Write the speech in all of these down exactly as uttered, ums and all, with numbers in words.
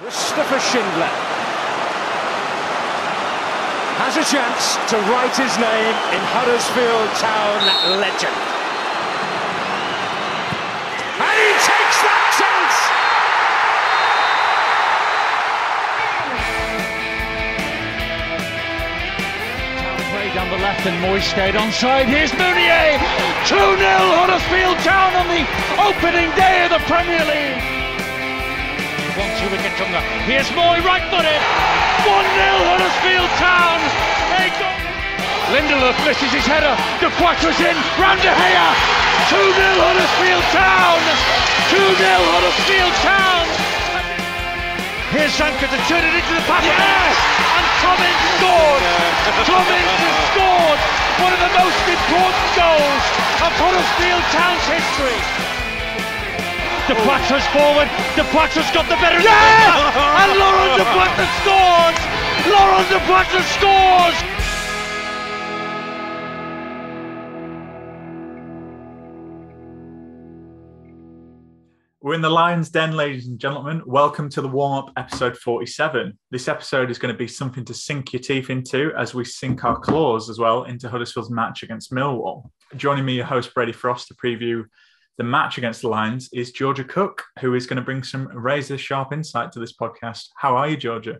Christopher Schindler has a chance to write his name in Huddersfield Town legend. And he takes that chance! Town play down the left and Mooy stayed onside. Here's Mounier! two nil Huddersfield Town on the opening day of the Premier League. One, two, wicket jumper. Here's Mooy, right-footed. one nil Huddersfield Town. They go. Lindelof misses his header. De Quattro's in. Round De Gea. two nil Huddersfield Town. two nil Huddersfield Town. Here's Zanka to turn it into the pass. Yes! yes! And Cummins scored. Cummins has scored one of the most important goals of Huddersfield Town's history. De Quattro's forward, De Quattro's got the better. Yes! And Laurent De Quattro scores! Laurent De Quattro scores! We're in the Lion's Den, ladies and gentlemen. Welcome to the warm-up episode forty-seven. This episode is going to be something to sink your teeth into as we sink our claws as well into Huddersfield's match against Millwall. Joining me, your host, Brady Frost, to preview the match against the Lions is Georgia Cook, who is going to bring some razor-sharp insight to this podcast. How are you, Georgia?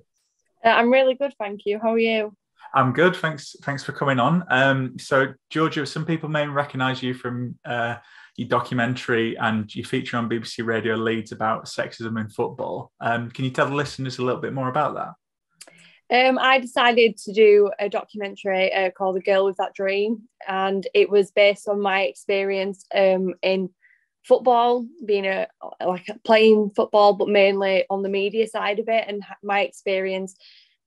Uh, I'm really good, thank you. How are you? I'm good, thanks Thanks for coming on. Um, so, Georgia, some people may recognise you from uh, your documentary and your feature on B B C Radio Leeds about sexism in football. Um, can you tell the listeners a little bit more about that? Um, I decided to do a documentary uh, called The Girl With That Dream, and it was based on my experience um, in football, being a like playing football, but mainly on the media side of it, and my experience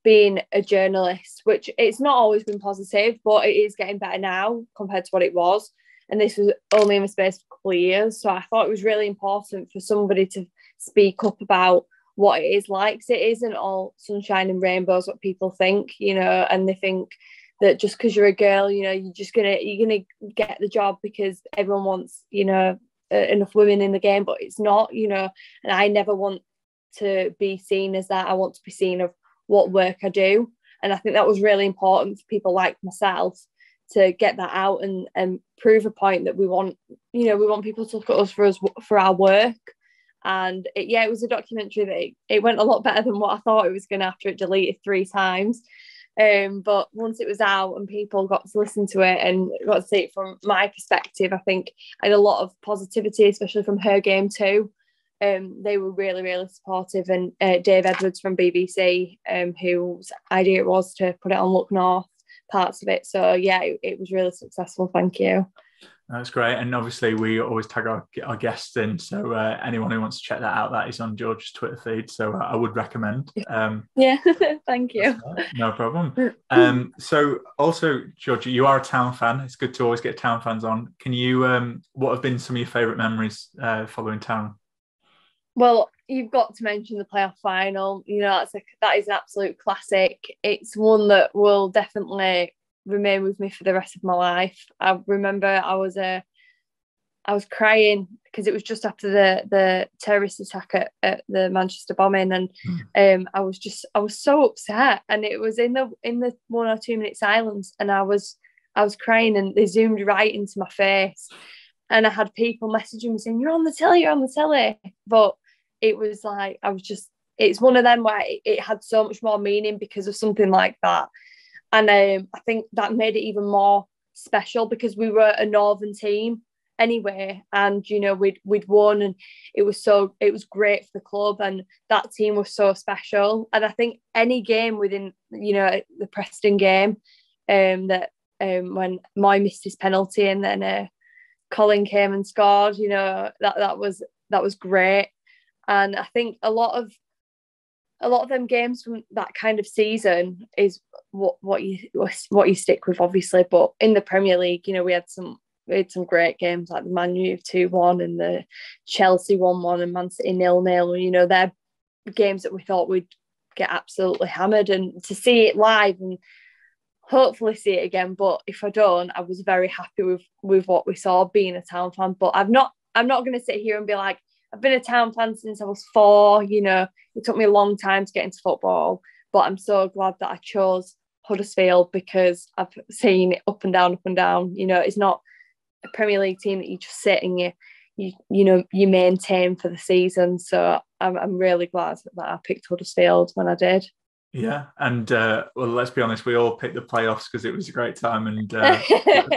being a journalist, which it's not always been positive, but it is getting better now compared to what it was. And this was only in the space of a couple of years, so I thought it was really important for somebody to speak up about what it is like. It isn't all sunshine and rainbows what people think, you know, and they think that just because you're a girl, you know, you're just gonna you're gonna get the job because everyone wants, you know, enough women in the game. But it's not, you know, and I never want to be seen as that. I want to be seen of what work I do, and I think that was really important for people like myself to get that out and and prove a point that we want, you know, we want people to look at us for us for our work. And it, yeah, it was a documentary that it, it went a lot better than what I thought it was going to after it deleted three times. Um, but once it was out and people got to listen to it and got to see it from my perspective, I think I had a lot of positivity, especially from Her Game too. Um, they were really, really supportive, and uh, Dave Edwards from B B C, um, whose idea it was to put it on Look North, parts of it. So yeah, it, it was really successful. Thank you. That's great, and obviously we always tag our, our guests in, so uh, anyone who wants to check that out, that is on George's Twitter feed, so I would recommend. Um, yeah, thank you. No problem. Um, so also, George, you are a Town fan. It's good to always get Town fans on. Can you, um, what have been some of your favourite memories uh, following Town? Well, you've got to mention the playoff final. You know, that's a, that is an absolute classic. It's one that will definitely remain with me for the rest of my life. I remember I was a, uh, I was crying because it was just after the the terrorist attack at, at the Manchester bombing, and mm. um, I was just I was so upset, and it was in the in the one or two minute silence, and I was I was crying, and they zoomed right into my face, and I had people messaging me saying, "You're on the telly, you're on the telly," but it was like I was just it's one of them where it, it had so much more meaning because of something like that. And um, I think that made it even more special because we were a Northern team anyway, and you know we'd we'd won, and it was so it was great for the club, and that team was so special. And I think any game within, you know, the Preston game, um, that um, when Mooy missed his penalty and then uh, Colin came and scored, you know, that that was that was great. And I think a lot of a lot of them games from that kind of season is what what you what you stick with, obviously. But in the Premier League, you know, we had some we had some great games like the Man U two one and the Chelsea one one and Man City nil nil. You know, they're games that we thought we'd get absolutely hammered, and to see it live and hopefully see it again. But if I don't, I was very happy with with what we saw being a Town fan. But I've not I'm not going to sit here and be like, I've been a town fan since I was four. You know, it took me a long time to get into football, but I'm so glad that I chose Huddersfield because I've seen it up and down, up and down. You know, it's not a Premier League team that you just sit and you, you, you know, you maintain for the season. So I'm, I'm really glad that I picked Huddersfield when I did. Yeah, and uh, well, let's be honest, we all picked the playoffs because it was a great time, and uh,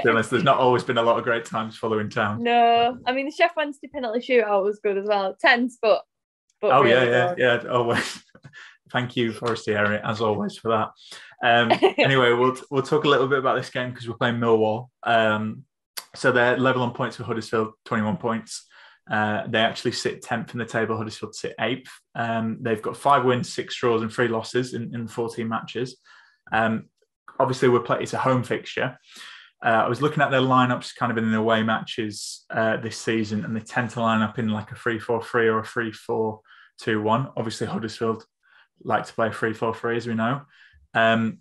there's not always been a lot of great times following town. No, I mean the Chef Wednesday penalty shootout was good as well, tense, but but oh really yeah, good. yeah, yeah, always. Thank you, Forestieri, as always for that. Um, anyway, we'll we'll talk a little bit about this game because we're playing Millwall. Um, so they're level on points with Huddersfield, twenty-one points. Uh, they actually sit tenth in the table. Huddersfield sit eighth. Um, they've got five wins, six draws and three losses in, in fourteen matches. Um, obviously, we're play- it's a home fixture. Uh, I was looking at their lineups kind of in the away matches uh, this season, and they tend to line up in like a three four three or a three four two one. Obviously, Huddersfield like to play three four three, as we know. Um,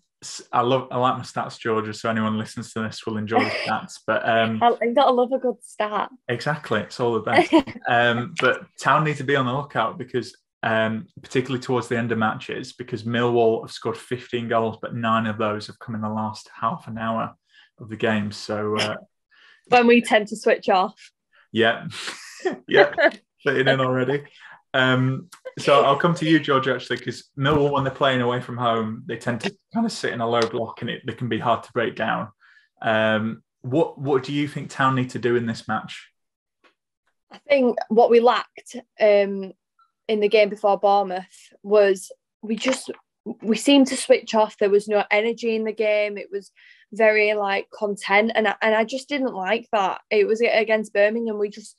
I love, I like my stats, Georgia. So anyone listens to this will enjoy the stats. But um, you gotta love a good stat. Exactly, it's all the best. um, but Town need to be on the lookout because, um, particularly towards the end of matches, because Millwall have scored fifteen goals, but nine of those have come in the last half an hour of the game. So uh, when we tend to switch off. Yeah, yeah, fitting in already. Um, so I'll come to you, Georgia, actually, because Millwall, when they're playing away from home, they tend to kind of sit in a low block and it they can be hard to break down. Um, what what do you think Town need to do in this match? I think what we lacked um, in the game before Bournemouth was we just, we seemed to switch off. There was no energy in the game. It was very, like, content. And I, and I just didn't like that. It was against Birmingham. We just...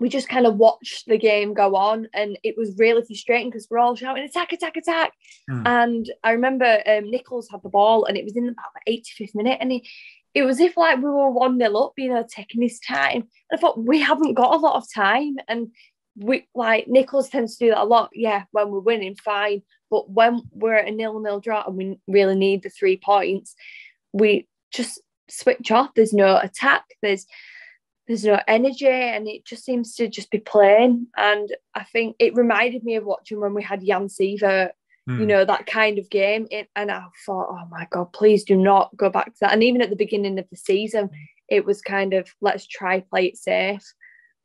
We just kind of watched the game go on, and it was really frustrating because we're all shouting attack, attack, attack. Mm. And I remember um, Nicholls had the ball, and it was in about the eighty-fifth minute, and he, it was if like we were one nil up, you know, taking his time. And I thought we haven't got a lot of time, and we like Nicholls tends to do that a lot. Yeah, when we're winning, fine, but when we're at a nil-nil draw and we really need the three points, we just switch off. There's no attack. There's There's no energy, and it just seems to just be plain. And I think it reminded me of watching when we had Jan Siewert, mm. you know, that kind of game. It, and I thought, oh my God, please do not go back to that. And even at the beginning of the season, it was kind of, let's try play it safe.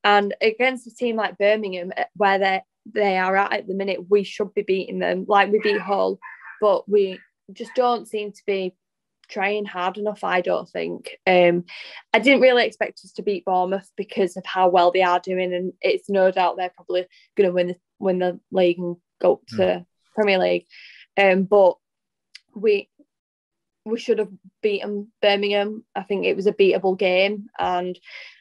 And against a team like Birmingham, where they they are at at the minute, we should be beating them. Like we beat Hull, but we just don't seem to be trying hard enough, I don't think. Um, I didn't really expect us to beat Bournemouth because of how well they are doing, and it's no doubt they're probably going to win the, win the league and go up to mm. Premier League. Um, but we we should have beaten Birmingham. I think it was a beatable game, and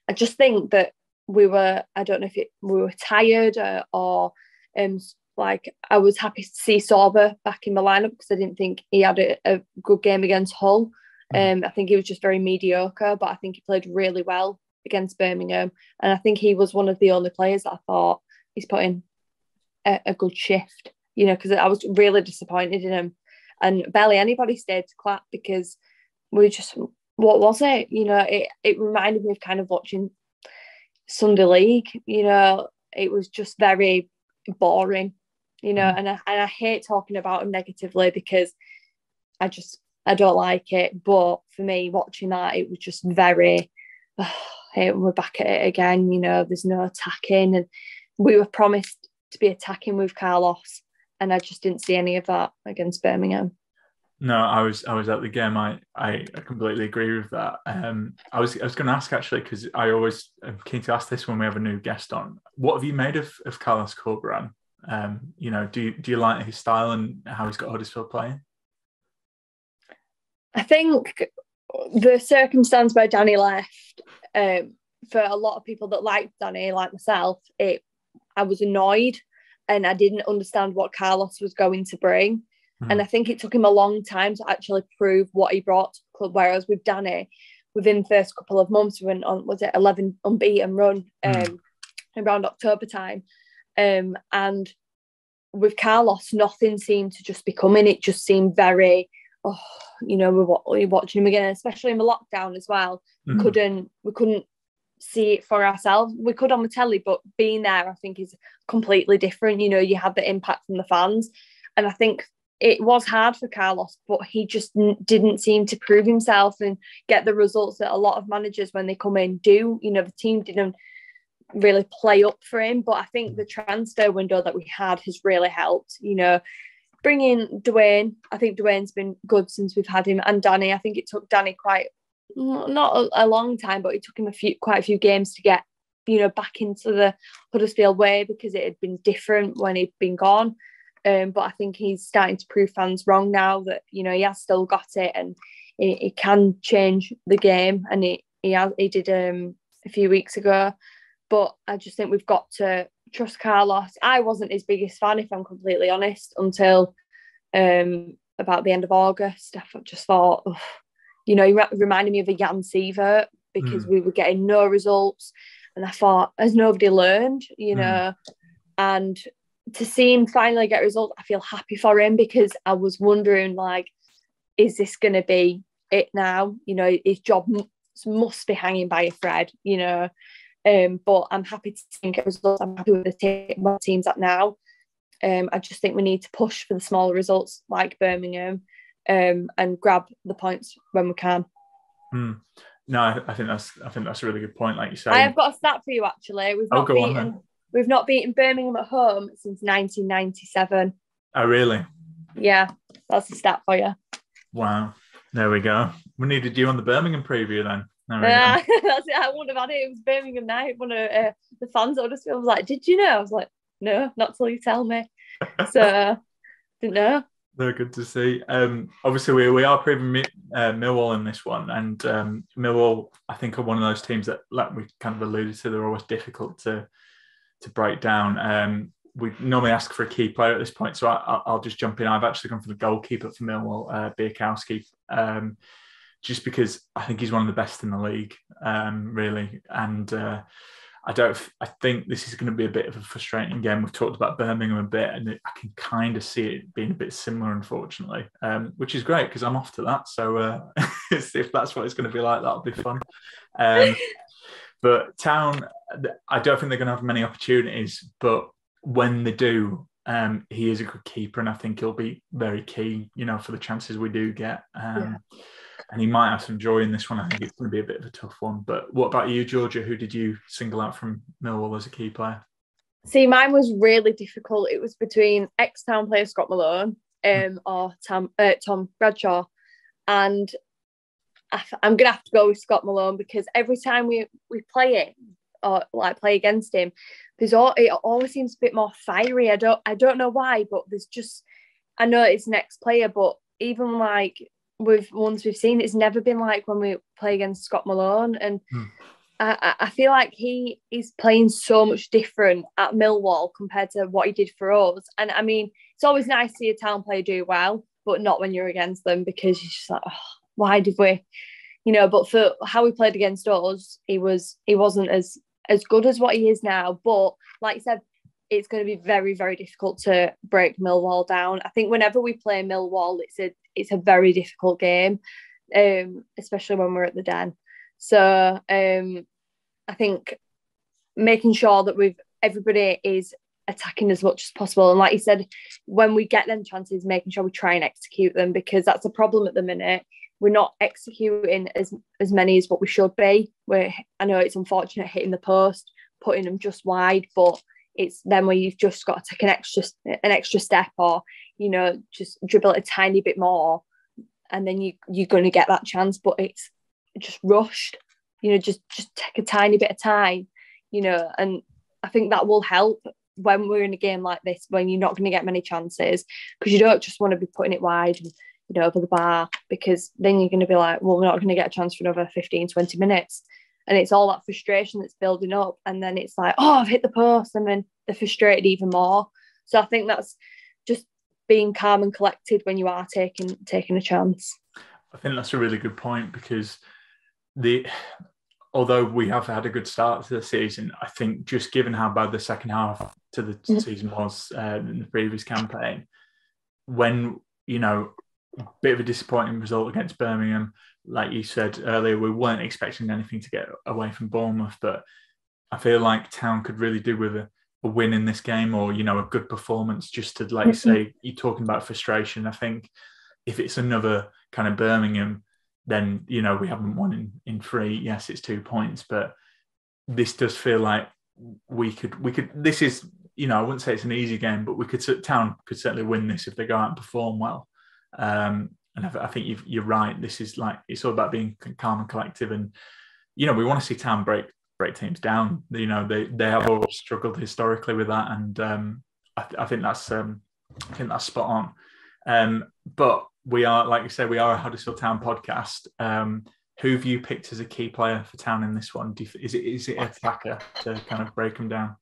I just think that we were, I don't know if it, we were tired or, or um. Like, I was happy to see Sorba back in the lineup because I didn't think he had a, a good game against Hull. Um, I think he was just very mediocre, but I think he played really well against Birmingham. And I think he was one of the only players that I thought he's put in a, a good shift, you know, because I was really disappointed in him. And barely anybody stayed to clap because we just, what was it? You know, it, it reminded me of kind of watching Sunday League, you know, it was just very boring. You know, and I, and I hate talking about him negatively because I just, I don't like it. But for me, watching that, it was just very, oh, hey, we're back at it again. You know, there's no attacking. And we were promised to be attacking with Carlos. And I just didn't see any of that against Birmingham. No, I was I was at the game. I, I completely agree with that. Um, I was I was going to ask, actually, because I always am keen to ask this when we have a new guest on. What have you made of, of Carlos Corcoran? Um, you know, do you, do you like his style and how he's got Huddersfield playing? I think the circumstance where Danny left, um, for a lot of people that liked Danny, like myself, it I was annoyed and I didn't understand what Carlos was going to bring. Mm. And I think it took him a long time to actually prove what he brought to the club. Whereas with Danny, within the first couple of months, we went on, was it eleven unbeaten run um, mm. around October time. Um, and with Carlos, nothing seemed to just be coming. It just seemed very, oh, you know, we're watching him again, especially in the lockdown as well. Mm-hmm. Couldn't we couldn't see it for ourselves. We could on the telly, but being there, I think, is completely different. You know, you had the impact from the fans. And I think it was hard for Carlos, but he just n- didn't seem to prove himself and get the results that a lot of managers, when they come in, do. You know, the team didn't really play up for him. But I think the transfer window that we had has really helped. You know, bringing Dwayne, I think Dwayne's been good since we've had him, and Danny. I think it took Danny quite, not a, a long time, but it took him a few, quite a few games to get, you know, back into the Huddersfield way, because it had been different when he'd been gone. Um, but I think he's starting to prove fans wrong now that, you know, he has still got it, and he, he can change the game, and he he, has, he did um, a few weeks ago. But I just think we've got to trust Carlos. I wasn't his biggest fan, if I'm completely honest, until um, about the end of August. I just thought, ugh. You know, he re- reminded me of a Jan Siewert, because mm. we were getting no results, and I thought, has nobody learned? You know, mm. and to see him finally get results, I feel happy for him, because I was wondering, like, is this going to be it now? You know, his job m- must be hanging by a thread, you know. Um, but I'm happy to see him get results. I'm happy with the team, what the team's at now. Um, I just think we need to push for the smaller results, like Birmingham. Um, and grab the points when we can. Mm. No, I, I think that's I think that's a really good point. Like you said, I have got a stat for you actually. We've not oh, beaten on, we've not beaten Birmingham at home since nineteen ninety-seven. Oh, really? Yeah, that's a stat for you. Wow, there we go. We needed you on the Birmingham preview then. There we uh, go. That's it. I wouldn't have had it. It was Birmingham night. One of uh, the fans at Huddersfield was like, "Did you know?" I was like, "No, not till you tell me." So didn't know. They're good to see. Um, obviously, we we are proving uh, Millwall in this one, and um, Millwall, I think, are one of those teams that, like we kind of alluded to, they're always difficult to to break down. Um, we normally ask for a key player at this point, so I, I'll just jump in. I've actually gone for the goalkeeper for Millwall, uh, Bierkowski, um, just because I think he's one of the best in the league, um, really, and uh, I don't. I think this is going to be a bit of a frustrating game. We've talked about Birmingham a bit, and I can kind of see it being a bit similar, unfortunately, um, which is great because I'm off to that. So uh, if that's what it's going to be like, that'll be fun. Um, but Town, I don't think they're going to have many opportunities, but when they do, um, he is a good keeper, and I think he'll be very key, you know, for the chances we do get. Um, yeah. And he might have some joy in this one. I think it's going to be a bit of a tough one. But what about you, Georgia? Who did you single out from Millwall as a key player? See, mine was really difficult. It was between ex-Town player Scott Malone um, or Tom, uh, Tom Bradshaw. And I, I'm going to have to go with Scott Malone, because every time we, we play it, or like play against him, there's all, it always seems a bit more fiery. I don't, I don't know why, but there's just... I know it's an ex-player, but even like... We've ones we've seen, it's never been like when we play against Scott Malone, and mm. I, I feel like he is playing so much different at Millwall compared to what he did for us. And I mean, it's always nice to see a Town player do well, but not when you're against them, because you're just like, oh, why did we, you know? But for how he played against us, he was he wasn't as as good as what he is now. But like you said, it's going to be very, very difficult to break Millwall down. I think whenever we play Millwall, it's a it's a very difficult game, um, especially when we're at the Den. So um, I think making sure that we've everybody is attacking as much as possible. And like you said, when we get them chances, making sure we try and execute them, because that's a problem at the minute. We're not executing as, as many as what we should be. We're, I know it's unfortunate hitting the post, putting them just wide, but it's then where you've just got to take an extra an extra step, or, you know, just dribble it a tiny bit more, and then you you're going to get that chance. But it's just rushed, you know. Just just take a tiny bit of time, you know. And I think that will help when we're in a game like this, when you're not going to get many chances, because you don't just want to be putting it wide and, you know, over the bar, because then you're going to be like, well, we're not going to get a chance for another fifteen, twenty minutes. And it's all that frustration that's building up. And then it's like, oh, I've hit the post. And then they're frustrated even more. So I think that's just being calm and collected when you are taking taking a chance. I think that's a really good point, because the although we have had a good start to the season, I think just given how bad the second half to the mm-hmm. season was uh, in the previous campaign, when, you know, a bit of a disappointing result against Birmingham, like you said earlier, we weren't expecting anything to get away from Bournemouth, but I feel like Town could really do with a, a win in this game, or, you know, a good performance, just to, like you say, you're talking about frustration. I think if it's another kind of Birmingham, then, you know, we haven't won in, in three. Yes, it's two points, but this does feel like we could, we could, this is, you know, I wouldn't say it's an easy game, but we could, Town could certainly win this if they go out and perform well. Um, and I, I think you've, you're right. This is like, it's all about being calm and collective. And, you know, we want to see Town break, break teams down. You know, they, they have all struggled historically with that. And um, I, I think that's, um, I think that's spot on. Um, but we are, like you said, we are a Huddersfield Town podcast. Um, who have you picked as a key player for Town in this one? Do you, is it is it an attacker to kind of break them down?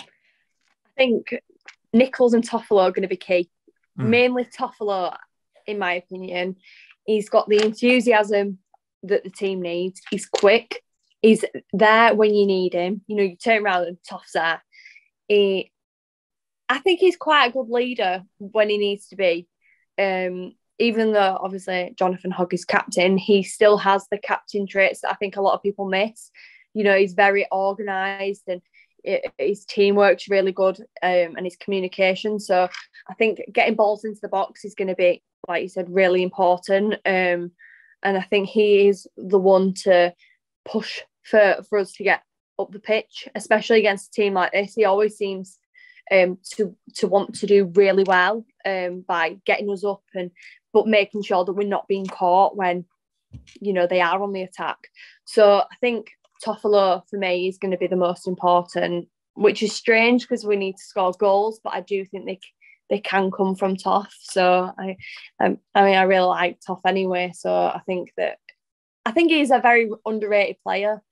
I think Nicholls and Toffolo are going to be key. Mm. Mainly Toffolo, in my opinion. He's got the enthusiasm that the team needs. He's quick. He's there when you need him. You know, you turn around and Toff's there. He, I think he's quite a good leader when he needs to be. Um, even though, obviously, Jonathan Hogg is captain, he still has the captain traits that I think a lot of people miss. You know, he's very organised, and it, his teamwork's really good, um, and his communication. So I think getting balls into the box is going to be, like you said, really important. Um, and I think he is the one to push for, for us to get up the pitch, especially against a team like this. He always seems... Um, to to want to do really well um, by getting us up, and but making sure that we're not being caught when, you know, they are on the attack. So I think Toffolo for me is going to be the most important, which is strange because we need to score goals, but I do think they they can come from Toff. So I um, I mean I really like Toff anyway. So I think that I think he's a very underrated player,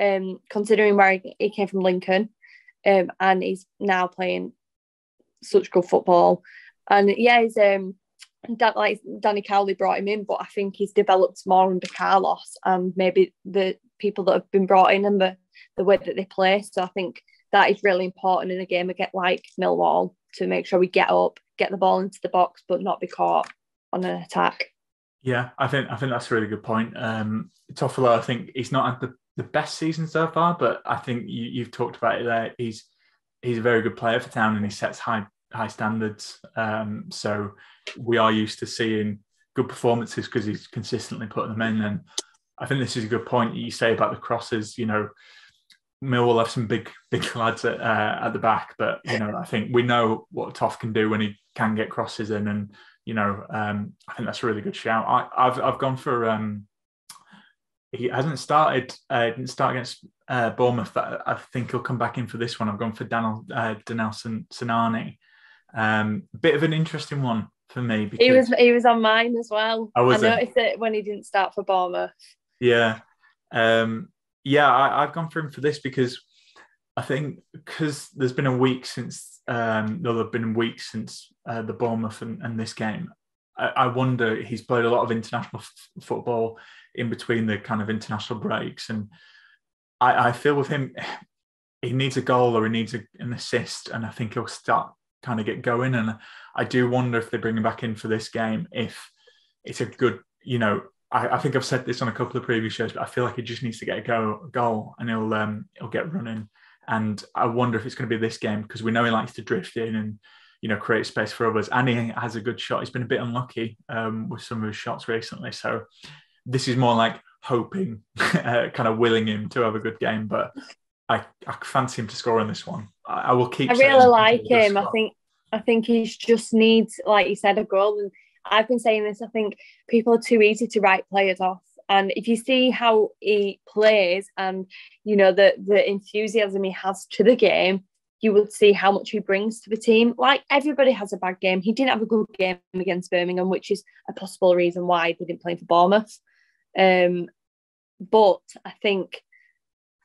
um, considering where he, he came from Lincoln. Um, and he's now playing such good football. And yeah, he's, um, Dan, like Danny Cowley brought him in, but I think he's developed more under Carlos and maybe the people that have been brought in and the, the way that they play. So I think that is really important in a game against like Millwall, to make sure we get up, get the ball into the box, but not be caught on an attack. Yeah, I think I think that's a really good point. Um, Toffolo, I think he's not at the the best season so far, but I think you, you've talked about it there. He's he's a very good player for Town, and he sets high high standards. Um, so we are used to seeing good performances because he's consistently putting them in. And I think this is a good point you say about the crosses. You know, Millwall have some big big lads at uh, at the back, but you know, I think we know what Toff can do when he can get crosses in. And you know, um, I think that's a really good shout. I, I've I've gone for. Um, He hasn't started. Uh, didn't start against uh, Bournemouth. I, I think he'll come back in for this one. I've gone for Danel uh, Danel Sinani. Um, bit of an interesting one for me. Because he was he was on mine as well. I, was I noticed it when he didn't start for Bournemouth. Yeah, um, yeah. I, I've gone for him for this because I think because there's been a week since. Um, no, there've been weeks since uh, the Bournemouth and, and this game. I wonder, he's played a lot of international f- football in between the kind of international breaks. And I, I feel with him, he needs a goal or he needs a, an assist. And I think he'll start kind of get going. And I do wonder if they bring him back in for this game, if it's a good, you know, I, I think I've said this on a couple of previous shows, but I feel like he just needs to get a go, goal and he'll, um, he'll get running. And I wonder if it's going to be this game because we know he likes to drift in and, you know, create space for others. And he has a good shot. He's been a bit unlucky um, with some of his shots recently. So this is more like hoping, uh, kind of willing him to have a good game. But I, I fancy him to score on this one. I, I will keep. I really like him. I think I think he just needs, like you said, a goal. And I've been saying this. I think people are too easy to write players off. And if you see how he plays and, you know, the the enthusiasm he has to the game, you will see how much he brings to the team. Like, everybody has a bad game. He didn't have a good game against Birmingham, which is a possible reason why they didn't play for Bournemouth. Um, but I think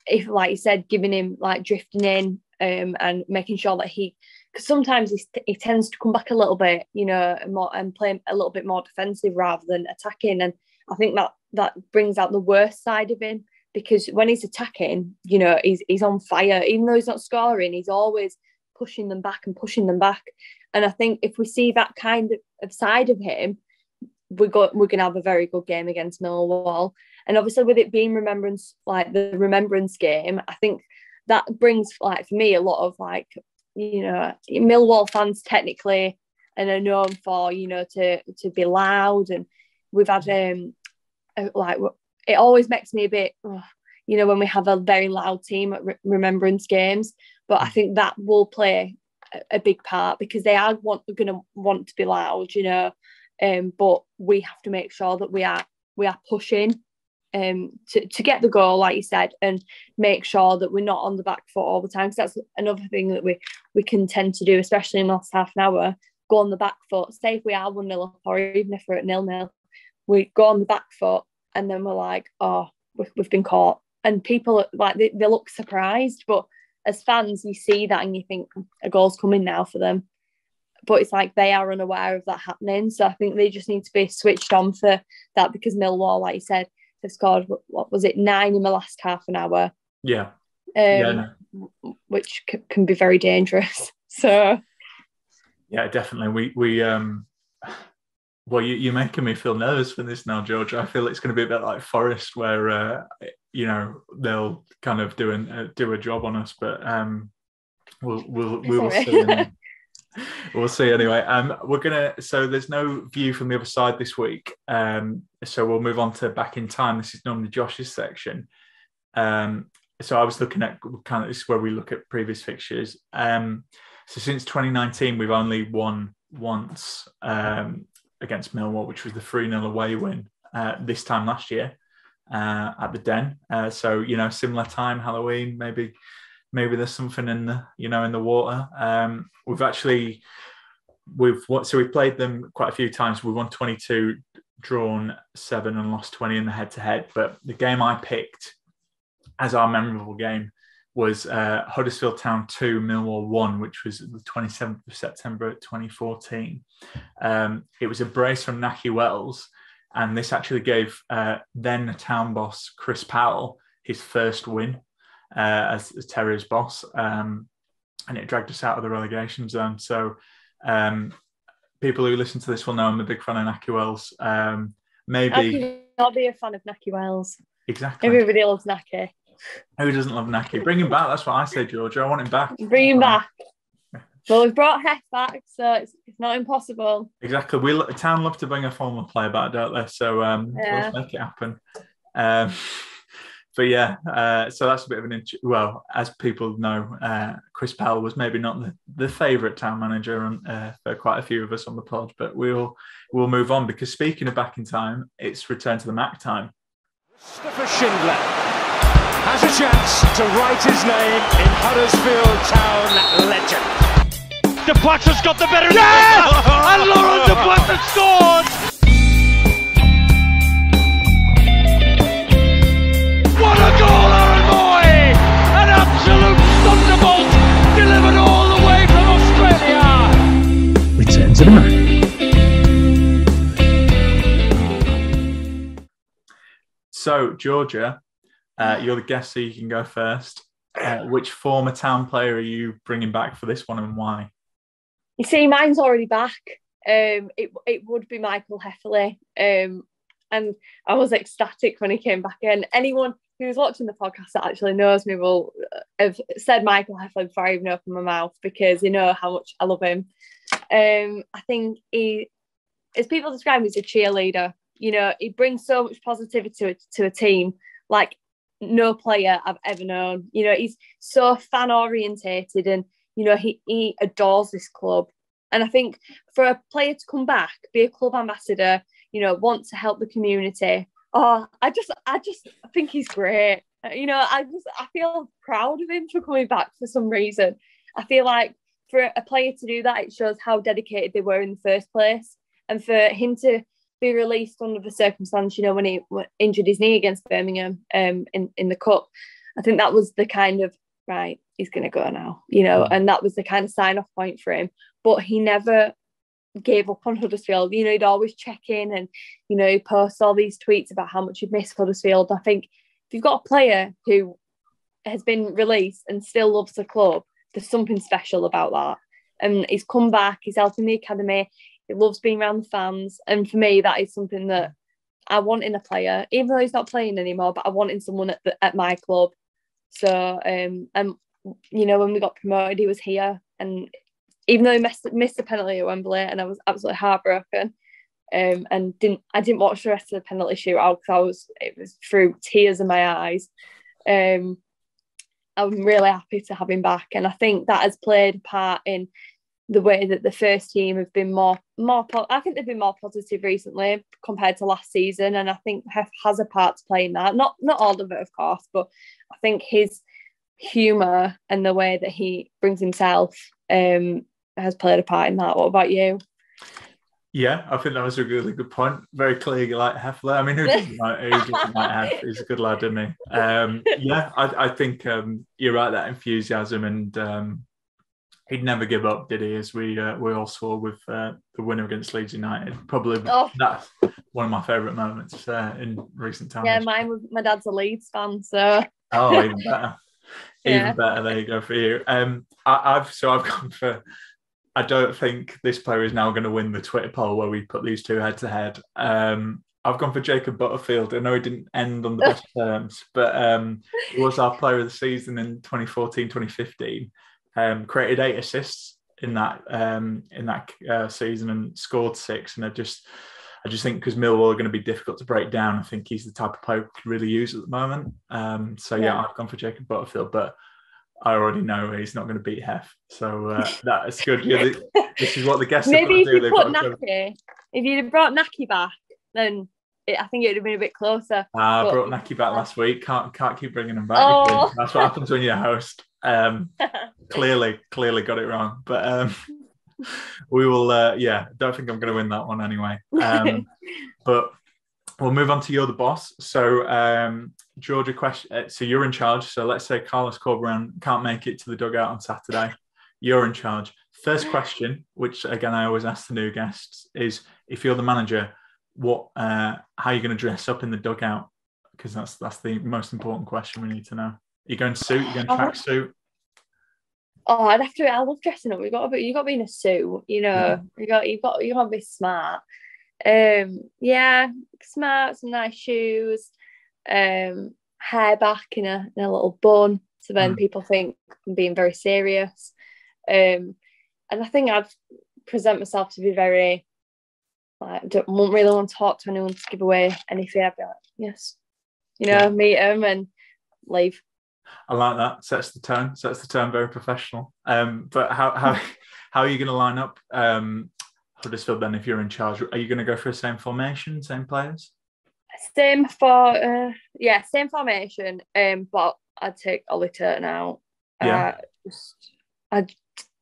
if, like you said, giving him, like, drifting in um, and making sure that he... Because sometimes he, he tends to come back a little bit, you know, more, and play a little bit more defensive rather than attacking. And I think that, that brings out the worst side of him. Because when he's attacking, you know, he's he's on fire. Even though he's not scoring, he's always pushing them back and pushing them back. And I think if we see that kind of, of side of him, we got we're gonna have a very good game against Millwall. And obviously, with it being remembrance, like the remembrance game, I think that brings, like, for me, a lot of, like, you know, Millwall fans technically and are known for, you know, to to be loud. And we've had um like it always makes me a bit, you know, when we have a very loud team at re- remembrance games. But I think that will play a big part because they are want, going to want to be loud, you know. Um, but we have to make sure that we are we are pushing um, to, to get the goal, like you said, and make sure that we're not on the back foot all the time. Because that's another thing that we, we can tend to do, especially in the last half an hour, go on the back foot. Say if we are one nil up, or even if we're at nil nil, we go on the back foot and then we're like, oh, we've, we've been caught. And people, like, they, they look surprised. But as fans, you see that and you think a goal's coming now for them. But it's like they are unaware of that happening. So I think they just need to be switched on for that, because Millwall, like you said, have scored, what was it, nine in the last half an hour? Yeah. Um, yeah no. Which c- can be very dangerous. So. Yeah, definitely. We, we um, well, you, you're making me feel nervous for this now, George. I feel it's going to be a bit like Forest, where, uh, you know, they'll kind of do, an, uh, do a job on us, but um, we'll, we'll, we will see. We'll see anyway. Um, we're gonna. So there's no view from the other side this week. Um, so we'll move on to Back in Time. This is normally Josh's section. Um, so I was looking at kind of this is where we look at previous fixtures. Um, so since twenty nineteen, we've only won once um, against Millwall, which was the three nil away win uh, this time last year uh, at the Den. Uh, so you know, similar time, Halloween, maybe. Maybe there's something in the, you know, in the water. Um, we've actually, we've what? So we've played them quite a few times. We won twenty-two, drawn seven, and lost twenty in the head-to-head. But the game I picked as our memorable game was uh, Huddersfield Town two, Millwall one, which was the twenty-seventh of September twenty fourteen. Um, it was a brace from Nahki Wells, and this actually gave uh, then Town boss Chris Powell his first win. Uh, as, as Terriers boss, um, and it dragged us out of the relegation zone. So um, people who listen to this will know I'm a big fan of Nahki Wells. Um, maybe I could not be a fan of Nahki Wells. Exactly. Everybody loves Nahki. Who doesn't love Nahki? Bring him back. That's what I say, George. I want him back. Bring him back. Well, we've brought Heff back, so it's, it's not impossible. Exactly. We Town love to bring a former player back, don't they? So um, yeah. We'll make it happen. Um, But yeah, uh, so that's a bit of an, int- well, as people know, uh, Chris Powell was maybe not the, the favourite Town manager on, uh, for quite a few of us on the pod, but we'll we'll move on, because speaking of Back in Time, it's return to the Mac time. Christopher Schindler has a chance to write his name in Huddersfield Town legend. De Bois has got the better. Yeah! And Laurent De Bois has scored! A goal, Aaron Mooy! An absolute thunderbolt delivered all the way from Australia! Return to the match. So, Georgia, uh, you're the guest, so you can go first. Uh, which former Town player are you bringing back for this one, and why? You see, mine's already back. Um, it, it would be Michael Heffley. Um, and I was ecstatic when he came back in. Anyone who's watching the podcast that actually knows me will have said Michael Heffley before I even opened my mouth, because you know how much I love him. Um, I think he, as people describe him, he's a cheerleader. You know, he brings so much positivity to a, to a team, like no player I've ever known. You know, he's so fan orientated, and you know he he adores this club. And I think for a player to come back, be a club ambassador, you know, want to help the community. Oh, I just, I just think he's great. You know, I just, I feel proud of him for coming back for some reason. I feel like for a player to do that, it shows how dedicated they were in the first place. And for him to be released under the circumstance, you know, when he injured his knee against Birmingham um, in, in the Cup, I think that was the kind of, right, he's going to go now, you know, and that was the kind of sign-off point for him. But he never gave up on Huddersfield. You know, he'd always check in, and you know, he'd post all these tweets about how much he'd missed Huddersfield. I think if you've got a player who has been released and still loves the club, there's something special about that. And he's come back, he's helping the academy, He loves being around the fans. And for me, that is something that I want in a player, even though he's not playing anymore, but I want in someone at, the, at my club. So, um, and you know, when we got promoted, he was here. And even though he missed, missed a penalty at Wembley and I was absolutely heartbroken, um, and didn't I didn't watch the rest of the penalty shootout because I was, it was through tears in my eyes. Um, I'm really happy to have him back. And I think that has played a part in the way that the first team have been more, more. I think they've been more positive recently compared to last season, and I think Heff has a part to play in that. Not not all of it, of course, but I think his humour and the way that he brings himself um, has played a part in that. What about you? Yeah, I think that was a really good point. Very clearly, like Heffley. I mean, who doesn't like, who doesn't like Heff? He's a good lad, isn't he? Um, yeah, I, I think um, you're right. That enthusiasm and. Um, He'd never give up, did he? As we uh, we all saw with uh, the winner against Leeds United. Probably oh. That's one of my favourite moments uh, in recent times. Yeah, mine was, my dad's a Leeds fan, so. Oh, even better. yeah. Even better. There you go for you. Um, I, I've so I've gone for. I don't think this player is now going to win the Twitter poll where we put these two head to head. Um, I've gone for Jacob Butterfield. I know he didn't end on the best terms, but um, he was our player of the season in twenty fourteen twenty fifteen. Um, created eight assists in that um, in that uh, season and scored six. And I just, I just think because Millwall are going to be difficult to break down, I think he's the type of player we could really use at the moment. Um, so yeah. yeah, I've gone for Jacob Butterfield, but I already know he's not going to beat Heff. So uh, that is good. Yeah, this is what the guests maybe if do. You put Nahki, if you'd have brought Nahki back, then it, I think it would have been a bit closer. I uh, brought Nahki back last week. Can't can't keep bringing him back. Oh. That's what happens when you're host. Um, clearly, clearly got it wrong, but um, we will. Uh, yeah, don't think I'm going to win that one anyway. Um, but we'll move on to you're the boss. So, um, Georgia, question. So you're in charge. So let's say Carlos Corcoran can't make it to the dugout on Saturday. You're in charge. First question, which again I always ask the new guests, is if you're the manager, what, uh, how are you going to dress up in the dugout? Because that's that's the most important question we need to know. You're going suit, you're going track suit. Oh, I'd have to. I love dressing up. You got to be, you got to be in a suit. You know, yeah. you got, you got, you got to be smart. Um, yeah, smart. Some nice shoes. Um, hair back in a in a little bun, so then mm. people think I'm being very serious. Um, and I think I'd present myself to be very. Like, don't won't really want to talk to anyone to give away anything. I'd be like, yes, you know, yeah. meet them and leave. I like that. Sets the tone. Sets the tone. Very professional. Um, but how how how are you going to line up um, Huddersfield then? If you're in charge, are you going to go for the same formation, same players? Same for uh, yeah, same formation. Um, but I'd take Oli Turton out. Yeah. Uh, I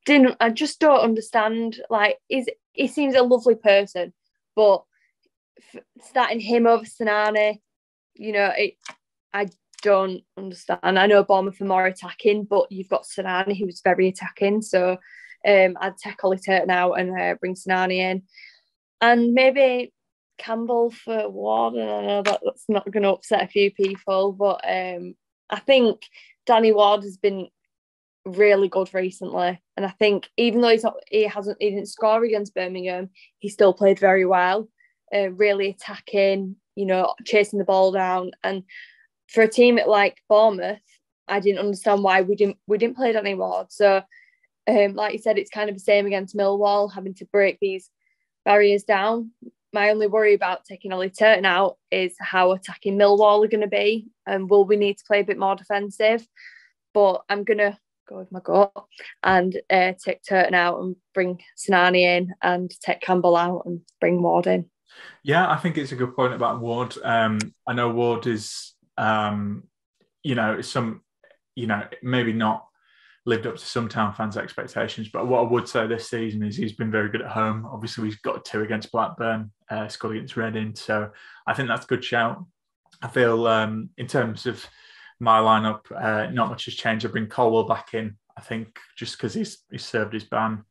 didn't. I just don't understand. Like, is he seems a lovely person, but starting him over Sinani, you know, it. I. Don't understand. I know Bournemouth are more attacking, but you've got Sinani who's very attacking. So um, I'd take Oli Turton out and uh, bring Sinani in, and maybe Campbell for Ward. And I know that that's not going to upset a few people, but um, I think Danny Ward has been really good recently, and I think even though he's not, he hasn't, he didn't score against Birmingham, he still played very well, uh, really attacking. You know, chasing the ball down and. For a team like Bournemouth, I didn't understand why we didn't we didn't play Danny Ward. So, um, like you said, it's kind of the same against Millwall, having to break these barriers down. My only worry about taking Oli Turton out is how attacking Millwall are going to be, and will we need to play a bit more defensive? But I'm going to go with my gut and uh, take Turton out and bring Sinani in, and take Campbell out and bring Ward in. Yeah, I think it's a good point about Ward. Um, I know Ward is. Um, you know, some, you know, maybe not lived up to some town fans' expectations, but what I would say this season is he's been very good at home. Obviously, he's got two against Blackburn, uh, scored against Reading, so I think that's a good shout. I feel um, in terms of my lineup, uh, not much has changed. I bring Colwell back in, I think, just because he's he's served his ban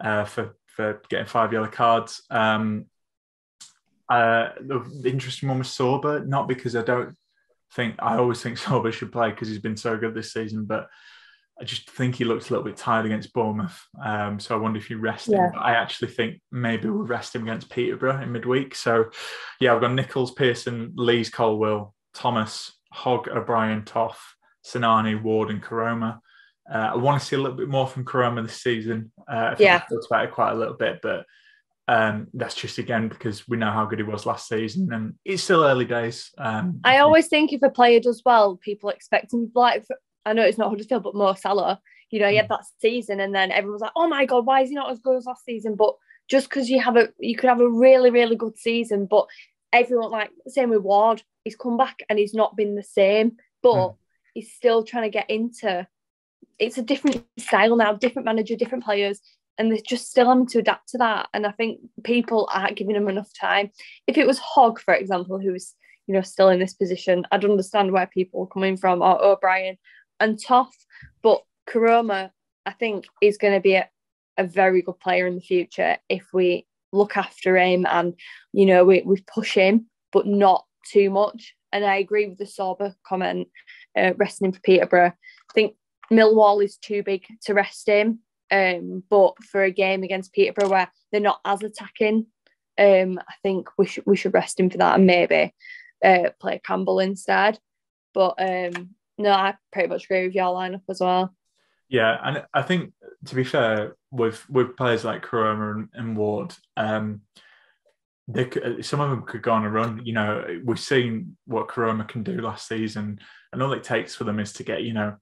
uh, for for getting five yellow cards. Um, uh, the interesting one was Sorba, not because I don't. Think I always think Sorba should play because he's been so good this season, but I just think he looked a little bit tired against Bournemouth. Um, so I wonder if you rest yeah. him. But I actually think maybe we'll rest him against Peterborough in midweek. So, yeah, I've got Nicholls, Pearson, Lees, Colwell, Thomas, Hogg, O'Brien, Toff, Sinani, Ward and Koroma. Uh, I want to see a little bit more from Koroma this season. Uh, I think yeah. we've talked about it quite a little bit, but um, that's just, again, because we know how good he was last season and it's still early days. Um, I always think if a player does well, people expect him, like, I know it's not Huddersfield, but Mo Salah, you know, he had that season and then everyone was like, oh my God, why is he not as good as last season? But just because you have a, you could have a really, really good season, but everyone, like, same with Ward, he's come back and he's not been the same, but mm. he's still trying to get into, it's a different style now, different manager, different players, and they're just still having to adapt to that. And I think people aren't giving him enough time. If it was Hogg, for example, who's, you know, still in this position, I'd understand where people are coming from, or O'Brien and Toff, but Koroma, I think, is going to be a, a very good player in the future if we look after him and, you know, we, we push him, but not too much. And I agree with the Sorba comment, uh, resting him for Peterborough. I think Millwall is too big to rest him, um, but for a game against Peterborough where they're not as attacking, um, I think we should we should rest him for that and maybe uh, play Campbell instead. But um, no, I pretty much agree with your lineup as well. Yeah, and I think, to be fair, with with players like Koroma and, and Ward, um, they could, some of them could go on a run. You know, we've seen what Koroma can do last season, and all it takes for them is to get, you know,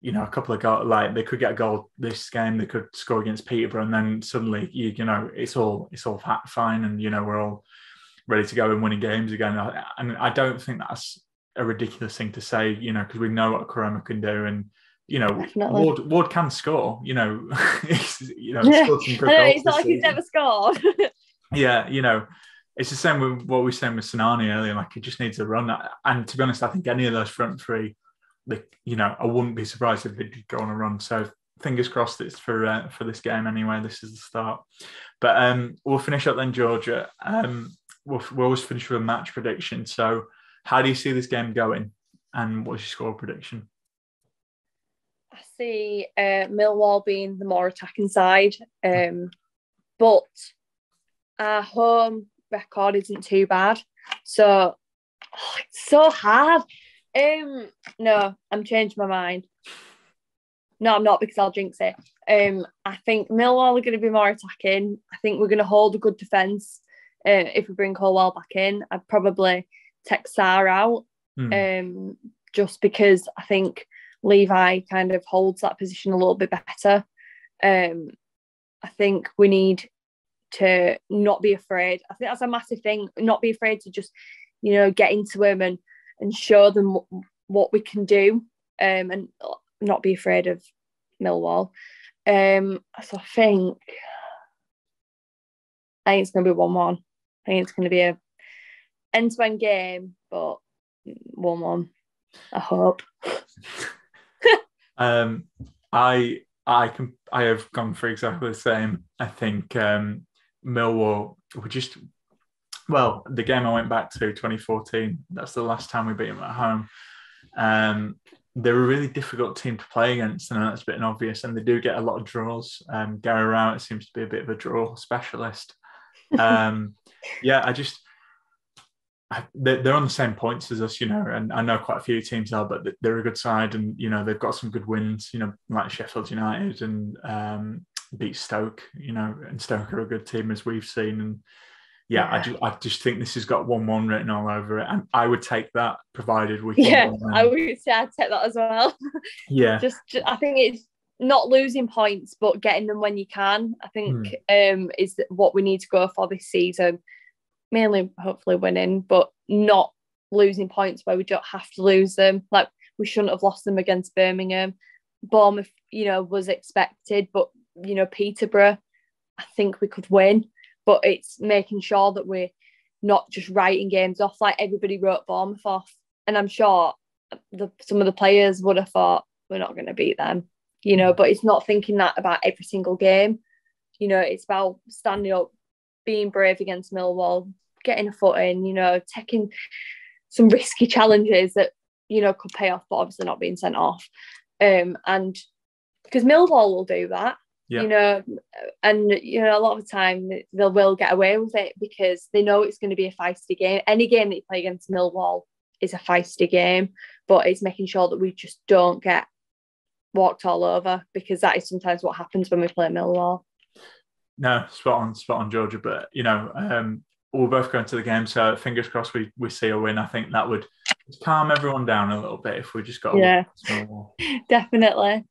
you know, a couple of goals, like they could get a goal this game, they could score against Peterborough, and then suddenly, you, you know, it's all it's all fine, and, you know, we're all ready to go and winning games again. And I don't think that's a ridiculous thing to say, you know, because we know what Koroma can do, and, you know, Definitely. Ward Ward can score, you know, he's, you know, yeah. scored some good goals. It's not like season. He's never scored. Yeah, you know, it's the same with what we were saying with Sinani earlier, like he just needs a run. And to be honest, I think any of those front three, Like, you know, I wouldn't be surprised if they did go on a run. So fingers crossed it's for uh, for this game anyway. This is the start. But um, we'll finish up then, Georgia. Um, we'll, we'll always finish with a match prediction. So how do you see this game going? And what's your score prediction? I see uh, Millwall being the more attacking side. Um, but our home record isn't too bad. So oh, it's so hard. Um, no, I'm changing my mind. No, I'm not, because I'll jinx it. Um, I think Millwall are going to be more attacking. I think we're going to hold a good defence uh, if we bring Colwell back in. I'd probably take Sarr out mm. um, just because I think Levi kind of holds that position a little bit better. Um, I think we need to not be afraid. I think that's a massive thing, not be afraid to just, you know, get into him and and show them what we can do, um, and not be afraid of Millwall. Um, so I think, I think it's going to be one one. I think it's going to be a end-to-end game, but one one, I hope. um, I I can I have gone for exactly the same. I think um, Millwall would just... Well, the game I went back to, twenty fourteen, that's the last time we beat them at home. Um, they're a really difficult team to play against, and that's a bit obvious, and they do get a lot of draws. Um, Gary Rowett seems to be a bit of a draw specialist. Um, yeah, I just... I, they're on the same points as us, you know, and I know quite a few teams are, but they're a good side, and, you know, they've got some good wins, you know, like Sheffield United and um, beat Stoke, you know, and Stoke are a good team, as we've seen, and Yeah, yeah. I, just, I just think this has got one one written all over it. And I would take that, provided we can. Yeah, I would say I'd take that as well. Yeah. just, just, I think it's not losing points, but getting them when you can, I think, mm. um, is what we need to go for this season. Mainly, hopefully, winning, but not losing points where we don't have to lose them. Like, we shouldn't have lost them against Birmingham. Bournemouth, you know, was expected, but, you know, Peterborough, I think we could win. But it's making sure that we're not just writing games off. Like, everybody wrote Bournemouth off. And I'm sure the, some of the players would have thought, we're not going to beat them, you know. But it's not thinking that about every single game. You know, it's about standing up, being brave against Millwall, getting a foot in, you know, taking some risky challenges that, you know, could pay off, but obviously not being sent off. Um, and because Millwall will do that, yeah. you know, and, you know, a lot of the time they will get away with it because they know it's going to be a feisty game. Any game that you play against Millwall is a feisty game, but it's making sure that we just don't get walked all over, because that is sometimes what happens when we play Millwall. No, spot on, spot on, Georgia. But, you know, um, we're both going to the game, so fingers crossed we, we see a win. I think that would calm everyone down a little bit if we just got a yeah, win. Definitely.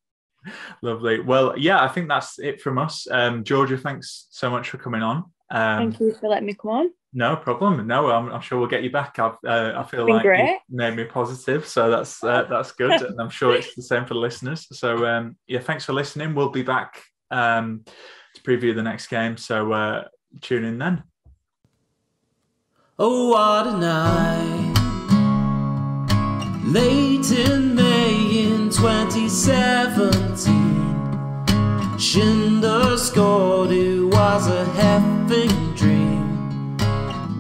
Lovely. Well, yeah, I think that's it from us. Um, Georgia, thanks so much for coming on. Um, Thank you for letting me come on. No problem. No, I'm, I'm sure we'll get you back. I've, uh, I feel like you made me positive, so that's uh, that's good. And I'm sure it's the same for the listeners. So, um, yeah, thanks for listening. We'll be back um, to preview the next game. So uh, tune in then. Oh, what a night. Late in May in twenty seventeen, Schindler scored. It was a heffing dream.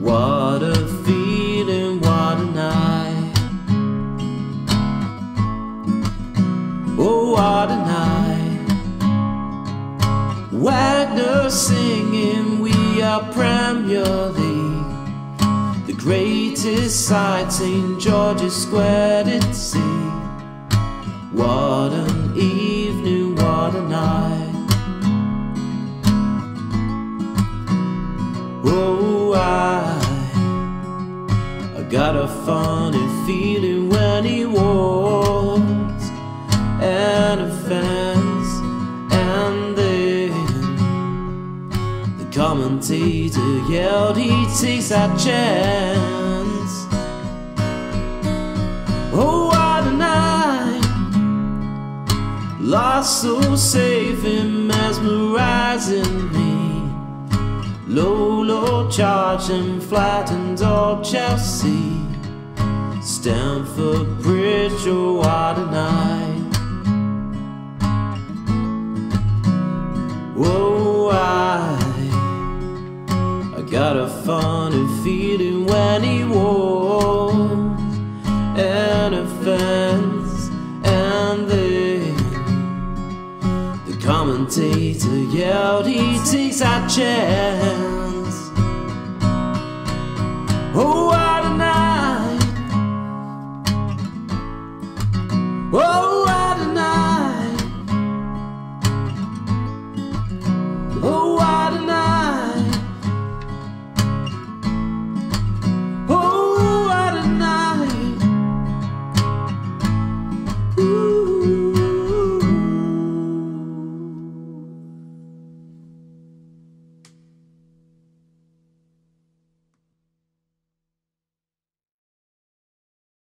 What a feeling, what a night. Oh, what a night. Wagner singing, we are Premier League. The greatest sight Saint George's Square did see. What an evening, what a night. Oh, I got a funny feeling when he walks, and a fence, and then the commentator yelled, he takes that chance. Oh, what a night. Lost so safe and mesmerizing me. Low, low charge and flattened all Chelsea. Stamford Bridge, oh, what a night. Oh, I, I got a funny feeling when he walked, and a fence, and then the commentator yelled, he takes our chance.